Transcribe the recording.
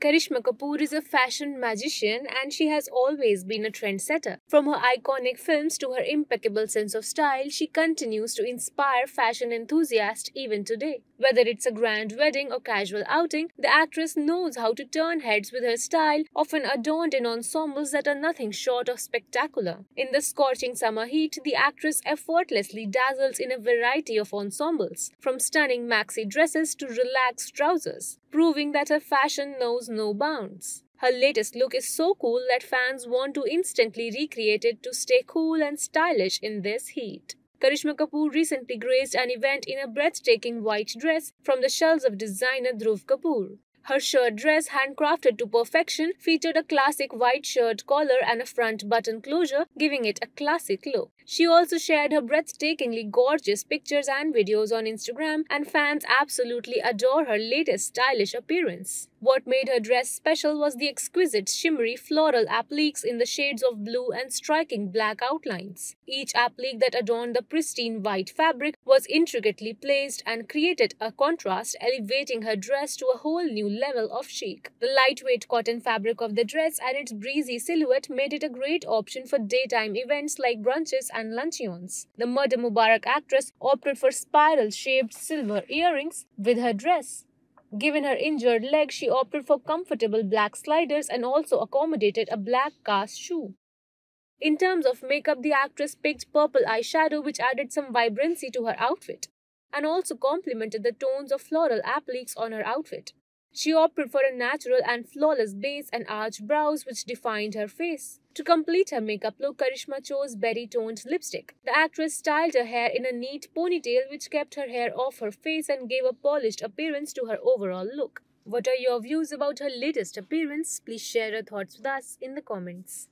Karishma Kapoor is a fashion magician and she has always been a trendsetter. From her iconic films to her impeccable sense of style, she continues to inspire fashion enthusiasts even today. Whether it's a grand wedding or casual outing, the actress knows how to turn heads with her style, often adorned in ensembles that are nothing short of spectacular. In the scorching summer heat, the actress effortlessly dazzles in a variety of ensembles, from stunning maxi dresses to relaxed trousers, proving that her fashion knows no bounds. Her latest look is so cool that fans want to instantly recreate it to stay cool and stylish in this heat. Karishma Kapoor recently graced an event in a breathtaking white dress from the shelves of designer Dhruv Kapoor. Her shirt dress, handcrafted to perfection, featured a classic white shirt collar and a front button closure, giving it a classic look. She also shared her breathtakingly gorgeous pictures and videos on Instagram, and fans absolutely adore her latest stylish appearance. What made her dress special was the exquisite shimmery floral appliques in the shades of blue and striking black outlines. Each applique that adorned the pristine white fabric was intricately placed and created a contrast, elevating her dress to a whole new level of chic. The lightweight cotton fabric of the dress and its breezy silhouette made it a great option for daytime events like brunches and luncheons. The Mudda Mubarak actress opted for spiral-shaped silver earrings with her dress. Given her injured leg, she opted for comfortable black sliders and also accommodated a black cast shoe. In terms of makeup, the actress picked purple eyeshadow, which added some vibrancy to her outfit and also complemented the tones of floral appliques on her outfit. She opted for a natural and flawless base and arched brows, which defined her face. To complete her makeup look, Karishma chose berry-toned lipstick. The actress styled her hair in a neat ponytail, which kept her hair off her face and gave a polished appearance to her overall look. What are your views about her latest appearance? Please share your thoughts with us in the comments.